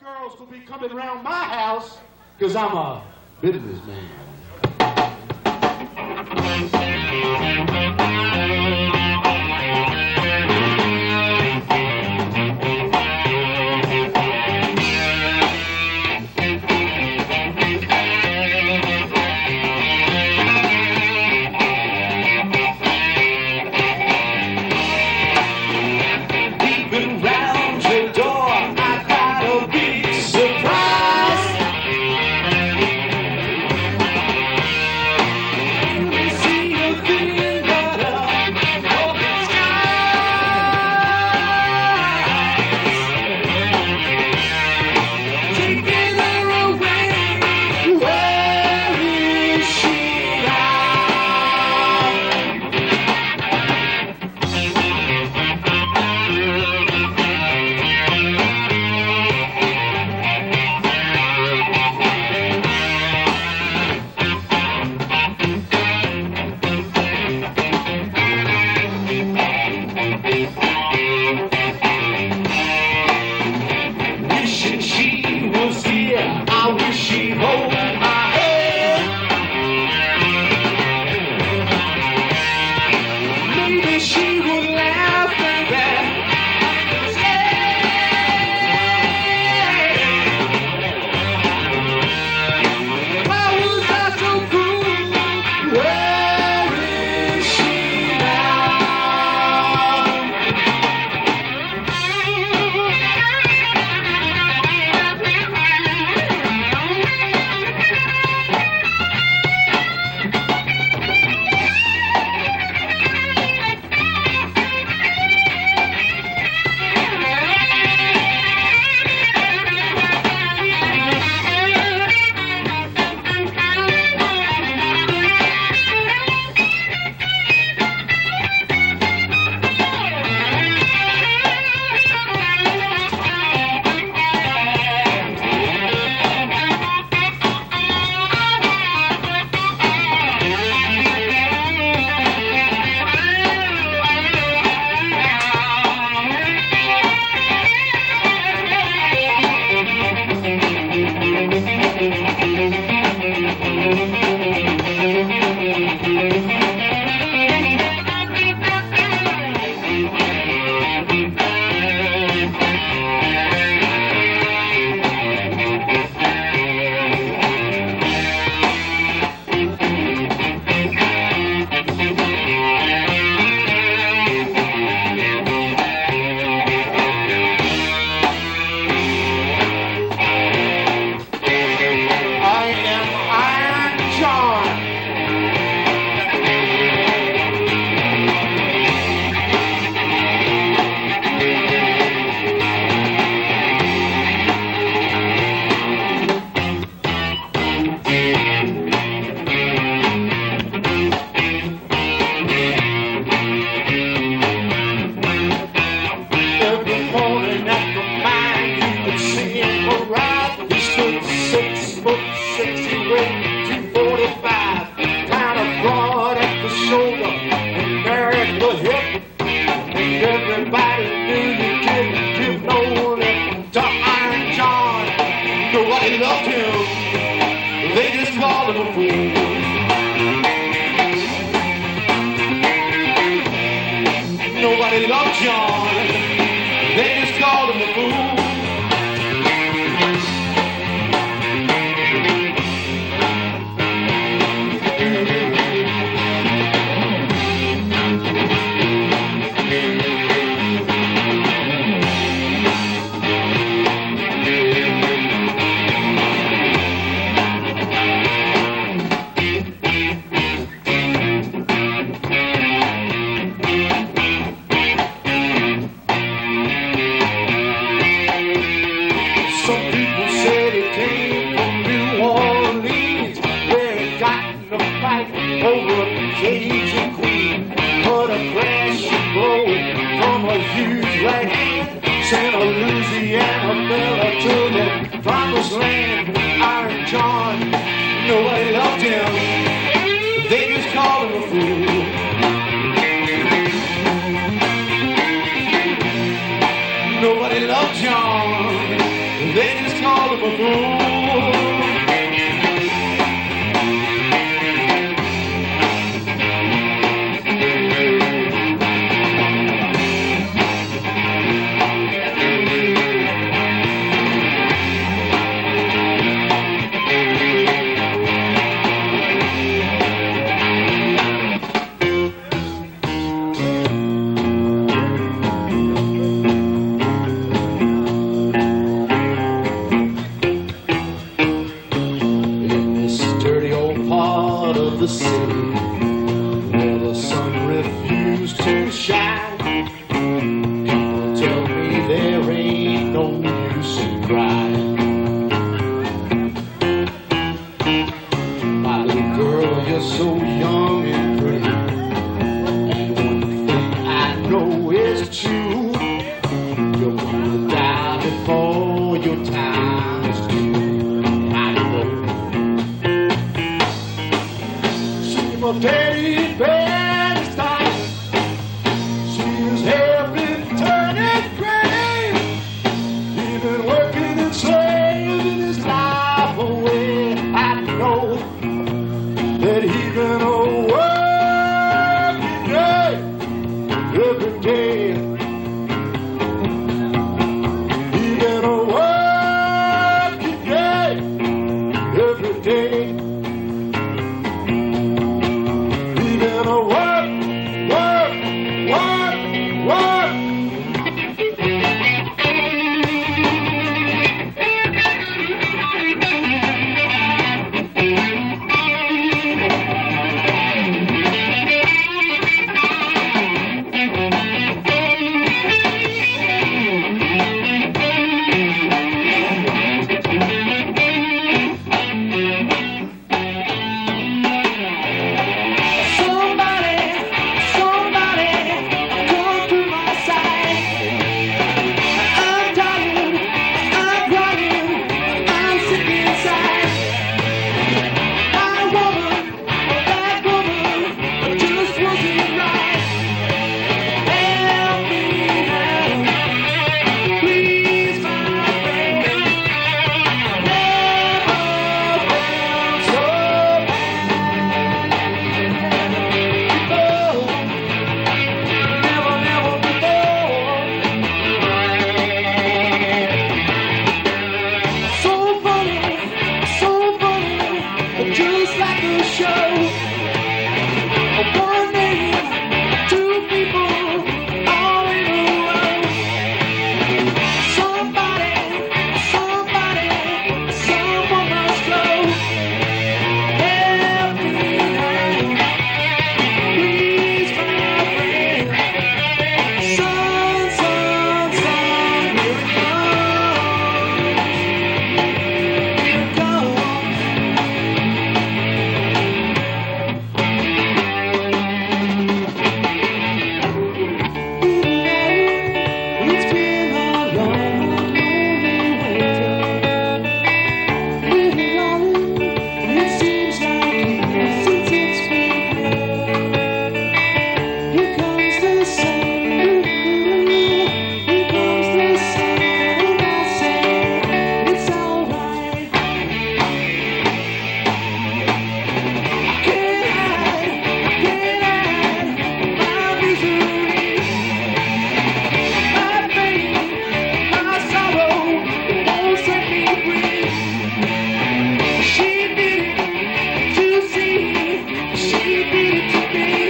girls will be coming around my house because I'm a businessman. Nobody loved John. They just all of a fool. The city where the sun refused to shine. People tell me there ain't no use in crying. My little girl, you're so young and pretty, and one thing I know is true: you're gonna die before your time is due. Teddy bear is tired. She's helping turn it gray. He's been working and slaving his life away. I know that he's been a working day every day. He's been a working day every day. She did it to me.